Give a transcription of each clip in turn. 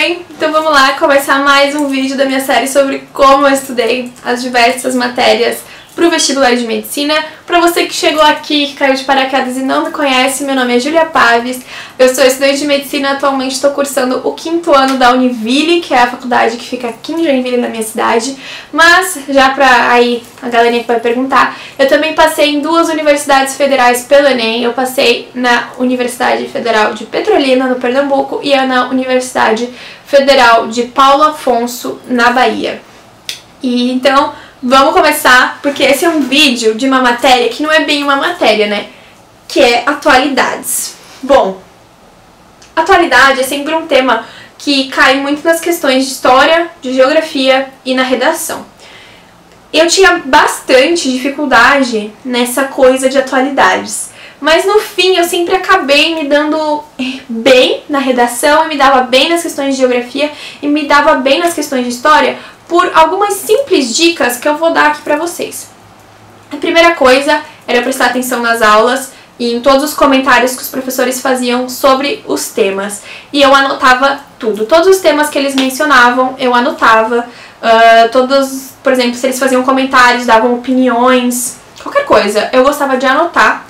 bem? Então vamos lá começar mais um vídeo da minha série sobre como eu estudei as diversas matérias pro vestibular de medicina. Para você que chegou aqui, que caiu de paraquedas e não me conhece, meu nome é Julia Pabis, eu sou estudante de medicina, atualmente estou cursando o 5º ano da Univille, que é a faculdade que fica aqui em Joinville, na minha cidade, mas já para aí a galerinha que vai perguntar, eu também passei em 2 universidades federais pelo Enem, eu passei na Universidade Federal de Petrolina, no Pernambuco, e na Universidade Federal de Paulo Afonso, na Bahia. E então, vamos começar, porque esse é um vídeo de uma matéria que não é bem uma matéria, né? Que é atualidades. Bom, atualidade é sempre um tema que cai muito nas questões de história, de geografia e na redação. Eu tinha bastante dificuldade nessa coisa de atualidades, mas no fim eu sempre acabei me dando bem na redação, e me dava bem nas questões de geografia e me dava bem nas questões de história, por algumas simples dicas que eu vou dar aqui pra vocês. A primeira coisa era prestar atenção nas aulas e em todos os comentários que os professores faziam sobre os temas. E eu anotava tudo. Todos os temas que eles mencionavam, eu anotava. Todos, por exemplo, se eles faziam comentários, davam opiniões, qualquer coisa, eu gostava de anotar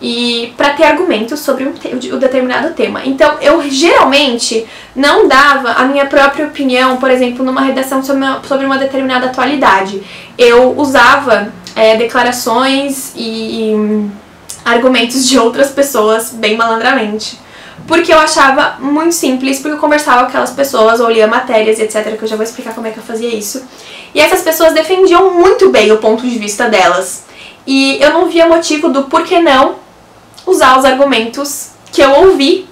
e pra ter argumentos sobre um determinado tema. Então, eu geralmente não dava a minha própria opinião, por exemplo, numa redação sobre uma determinada atualidade. Eu usava declarações e argumentos de outras pessoas bem malandramente, porque eu achava muito simples, porque eu conversava com aquelas pessoas, ou lia matérias, etc, que eu já vou explicar como é que eu fazia isso. E essas pessoas defendiam muito bem o ponto de vista delas. E eu não via motivo do porquê não usar os argumentos que eu ouvi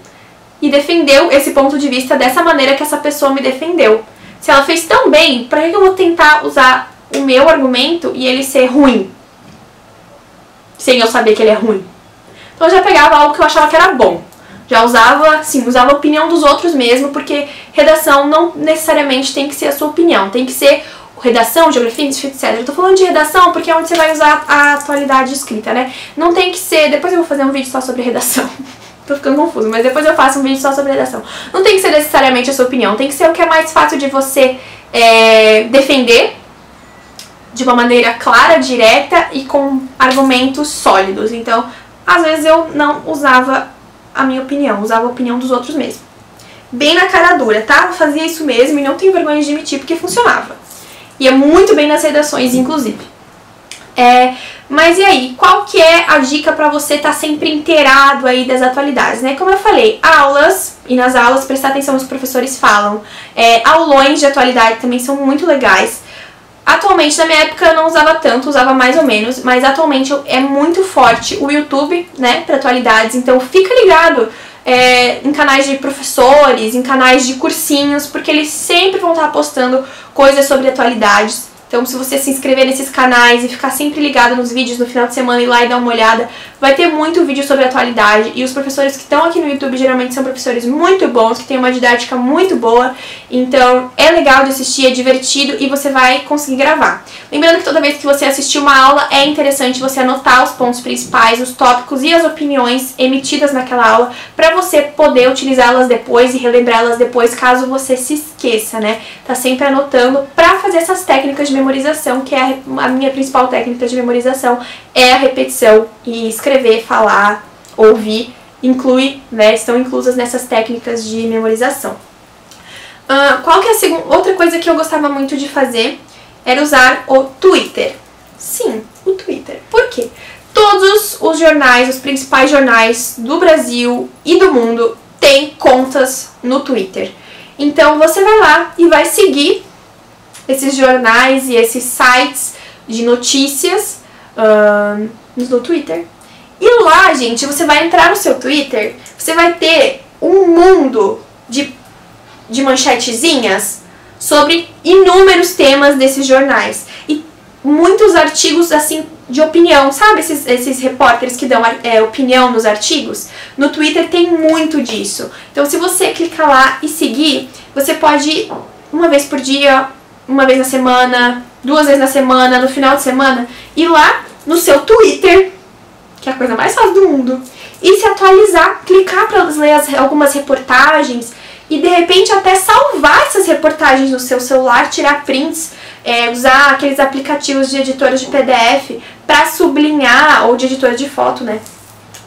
e defendeu esse ponto de vista dessa maneira que essa pessoa me defendeu. Se ela fez tão bem, pra que eu vou tentar usar o meu argumento e ele ser ruim? Sem eu saber que ele é ruim. Então eu já pegava algo que eu achava que era bom. Já usava, sim, usava a opinião dos outros mesmo, porque redação não necessariamente tem que ser a sua opinião, tem que ser redação, geografia, etc. Eu tô falando de redação porque é onde você vai usar a atualidade escrita, né? Não tem que ser... Depois eu vou fazer um vídeo só sobre redação. Tô ficando confuso, mas depois eu faço um vídeo só sobre redação. Não tem que ser necessariamente a sua opinião, tem que ser o que é mais fácil de você defender de uma maneira clara, direta e com argumentos sólidos. Então, às vezes eu não usava a minha opinião, usava a opinião dos outros mesmo. Bem na cara dura, tá? Eu fazia isso mesmo e não tenho vergonha de admitir porque funcionava. Ia muito bem nas redações, inclusive. Mas e aí, qual que é a dica pra você estar sempre inteirado aí das atualidades, né? Como eu falei, aulas, e nas aulas prestar atenção nos professores falam. Aulões de atualidade também são muito legais. Atualmente, na minha época, eu não usava tanto, usava mais ou menos, mas atualmente é muito forte o YouTube, né, pra atualidades, então fica ligado em canais de professores, em canais de cursinhos, porque eles sempre vão estar postando coisas sobre atualidades. Então, se você se inscrever nesses canais e ficar sempre ligado nos vídeos no final de semana, ir lá e dar uma olhada, vai ter muito vídeo sobre atualidade. E os professores que estão aqui no YouTube geralmente são professores muito bons, que têm uma didática muito boa. Então, é legal de assistir, é divertido e você vai conseguir gravar. Lembrando que toda vez que você assistir uma aula, é interessante você anotar os pontos principais, os tópicos e as opiniões emitidas naquela aula, para você poder utilizá-las depois e relembrá-las depois, caso você se esqueça, né? Tá sempre anotando para fazer essas técnicas de memorização, que é a minha principal técnica de memorização, é a repetição, e escrever, falar, ouvir, inclui, né, estão inclusas nessas técnicas de memorização. Qual que é a outra coisa que eu gostava muito de fazer era usar o Twitter. Sim, o Twitter. Por quê? Todos os jornais, os principais jornais do Brasil e do mundo têm contas no Twitter. Então você vai lá e vai seguir esses jornais e esses sites de notícias no Twitter. E lá, gente, você vai entrar no seu Twitter, você vai ter um mundo de manchetezinhas sobre inúmeros temas desses jornais. E muitos artigos, assim, de opinião, sabe? Esses repórteres que dão opinião nos artigos? No Twitter tem muito disso. Então, se você clicar lá e seguir, você pode ir uma vez por dia, uma vez na semana, 2 vezes na semana, no final de semana, ir lá no seu Twitter, que é a coisa mais fácil do mundo, e se atualizar, clicar para ler algumas reportagens e de repente até salvar essas reportagens no seu celular, tirar prints, usar aqueles aplicativos de editores de PDF para sublinhar, ou de editor de foto, né?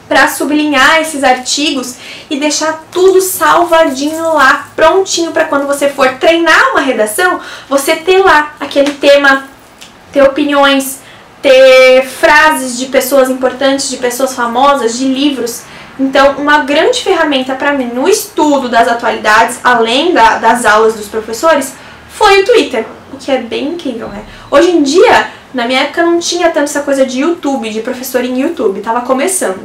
Para sublinhar esses artigos e deixar tudo salvadinho lá, prontinho para quando você for treinar uma redação, você ter lá aquele tema, ter opiniões, ter frases de pessoas importantes, de pessoas famosas, de livros. Então, uma grande ferramenta para mim no estudo das atualidades, além das aulas dos professores, foi o Twitter, o que é bem incrível, né? Hoje em dia, na minha época não tinha tanto essa coisa de YouTube, de professor em YouTube, tava começando.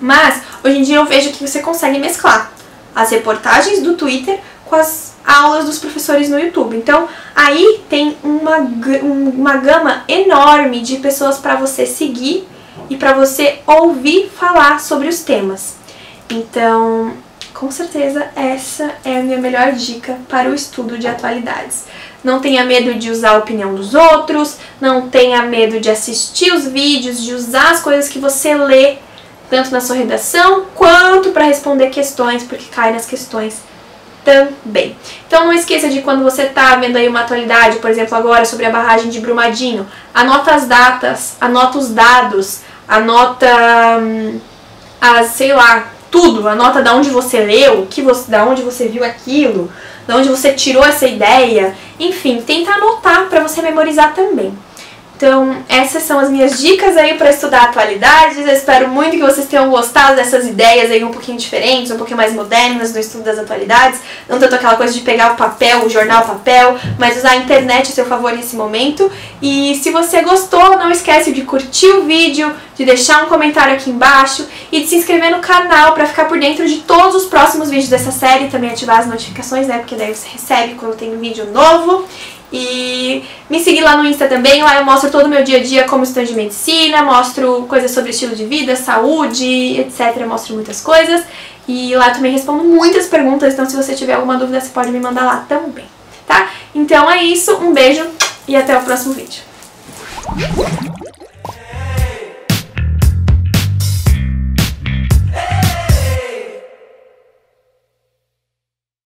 Mas, hoje em dia eu vejo que você consegue mesclar as reportagens do Twitter com as aulas dos professores no YouTube. Então, aí tem uma gama enorme de pessoas para você seguir e para você ouvir falar sobre os temas. Então, com certeza, essa é a minha melhor dica para o estudo de atualidades. Não tenha medo de usar a opinião dos outros, não tenha medo de assistir os vídeos, de usar as coisas que você lê, tanto na sua redação, quanto para responder questões, porque cai nas questões também. Então não esqueça de quando você está vendo aí uma atualidade, por exemplo agora sobre a barragem de Brumadinho, anota as datas, anota os dados, anota, sei lá, tudo, anota da onde você leu, da onde você viu aquilo, da onde você tirou essa ideia, enfim, tenta anotar para você memorizar também. Então, essas são as minhas dicas aí para estudar atualidades. Eu espero muito que vocês tenham gostado dessas ideias aí um pouquinho diferentes, um pouquinho mais modernas no estudo das atualidades. Não tanto aquela coisa de pegar o papel, o jornal papel, mas usar a internet a seu favor nesse momento. E se você gostou, não esquece de curtir o vídeo, de deixar um comentário aqui embaixo e de se inscrever no canal para ficar por dentro de todos os próximos vídeos dessa série. Também ativar as notificações, né? Porque daí você recebe quando tem um vídeo novo. E me seguir lá no Insta também, lá eu mostro todo o meu dia a dia como estudante de medicina, mostro coisas sobre estilo de vida, saúde, etc, mostro muitas coisas. E lá eu também respondo muitas perguntas, então se você tiver alguma dúvida você pode me mandar lá também, tá? Então é isso, um beijo e até o próximo vídeo.